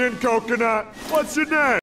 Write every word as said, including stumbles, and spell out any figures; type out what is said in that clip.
Canadian coconut. What's your name?